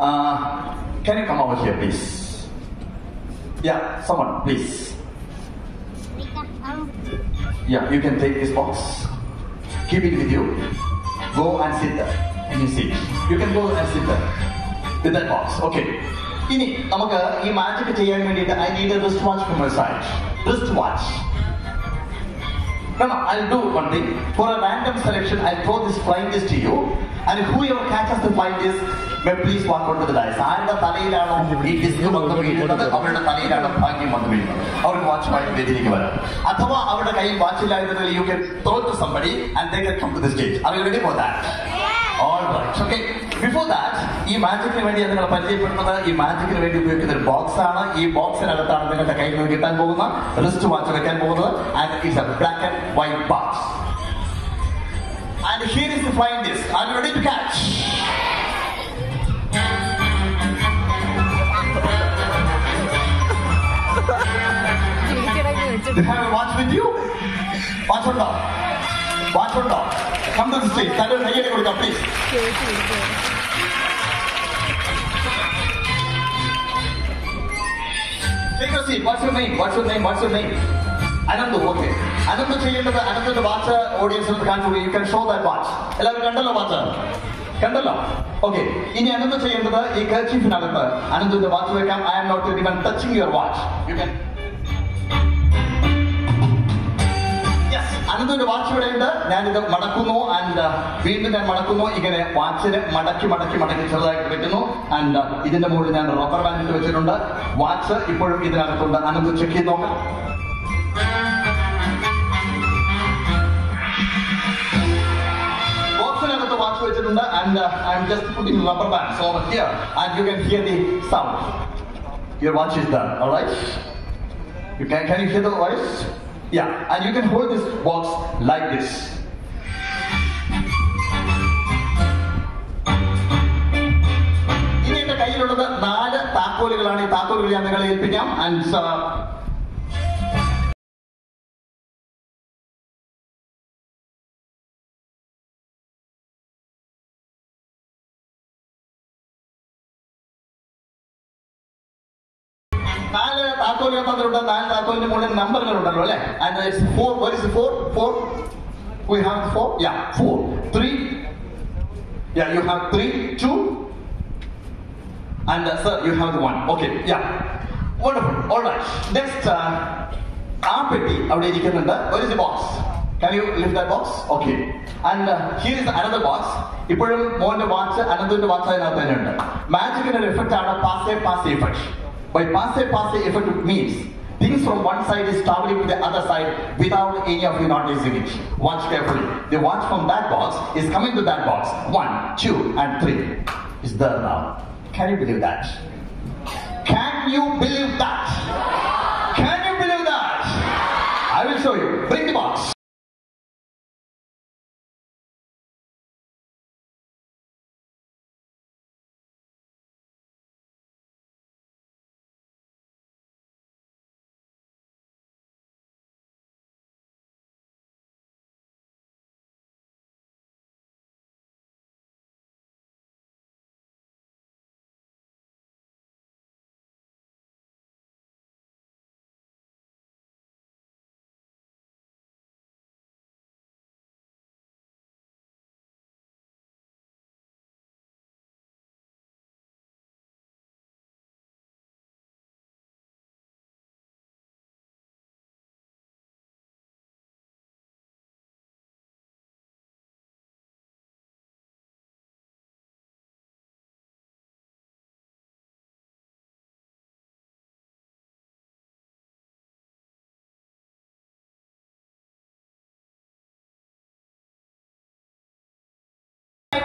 Can you come over here, please? Yeah, someone, please. Yeah, you can take this box. Keep it with you. Go and sit there. You see. You can go and sit there. With that box. Okay. I need a wristwatch from my side. Wristwatch. No, no, I'll do one thing. For a random selection, I'll throw this flying disc to you. And whoever catches the flying disc, may please walk out to the dice. I'm the Thalay disc. I'm the Thalay watch my watch. You can throw it to somebody and they can come to the stage. Are you ready for that? Yeah. Alright. Okay. Before that, this magic is a box. This box is and it's a black and white box. And here is the flying disc. Are you ready to catch? Do you have a watch with you? Watch on dog. Watch on dog. Come to the stage. That is ready to go, please. Take a seat. What's your name? What's your name? What's your name? Anandu, okay. Anandu, the watch audience of the country. You can show that watch. Okay. In Anandu, a kerchief in Anandu. Anandu, the watch will come. I am not even touching your watch. You can. Another watch would end up, and Vindan and Madakuno, you can watch it, Madaki, and either the mood and the rubber band to Chirunda, watch it, you put it in another chicken. What's another watch to Chirunda, and I'm just putting rubber bands over here, and you can hear the sound. Your watch is done, alright? You can you hear the voice? Yeah, and you can hold this box like this. And and it's 4, what is the 4? 4? We have 4? Yeah, 4. 3? Yeah, you have 3, 2, and sir, you have the 1. Okay, yeah. Wonderful, alright. Next, where is the box? Can you lift that box? Okay. And here is another box. If you want to watch another box, magic and effect are pass-a-pass effect. By passe-passe effect means things from one side is traveling to the other side without any of you noticing it. Watch carefully. The watch from that box is coming to that box. 1, 2, and 3. It's there now. Can you believe that? Can you believe that? Can you believe that? I will show you. Bring the box.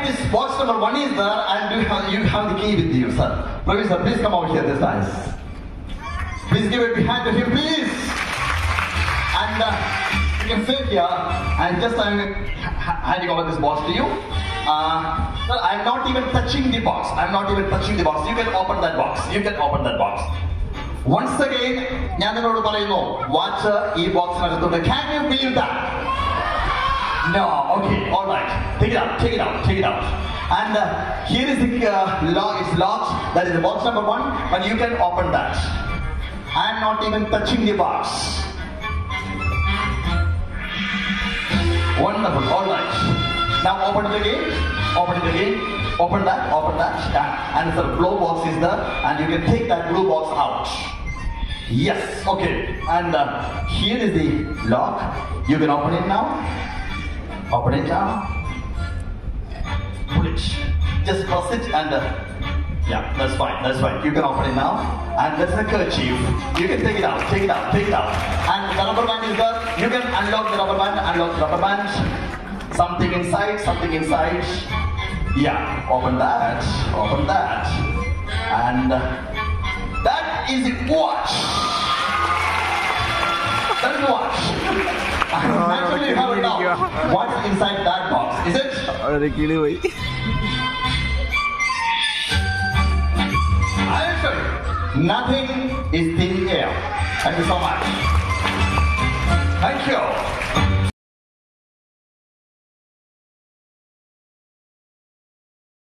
This box number 1 is there, and you have the key with you, sir. Professor, please come over here this time. Please give it behind to him, please. And you can sit here, and just I'm handing over this box to you. Sir, I'm not even touching the box. I'm not even touching the box. You can open that box. You can open that box. Once again, Nyandarodu Palayno, watch e box. Can you believe that? No, okay, all right. Take it out. And here is the lock, it's locked. That is the box number 1, but you can open that. I'm not even touching the box. Wonderful, all right. Now open it again. Open that, yeah. And the blue box is there, and you can take that blue box out. Yes, okay. And here is the lock. You can open it now. Open it now. Pull it. Just cross it and yeah, that's fine. You can open it now. And there's a kerchief. You can take it out. And the rubber band is there. You can unlock the rubber band. Something inside. Yeah, open that, and that is a watch. That is a watch. I naturally have it now. What's inside that box? Is it? I'll show you. Nothing is thin air. Thank you so much. Thank you.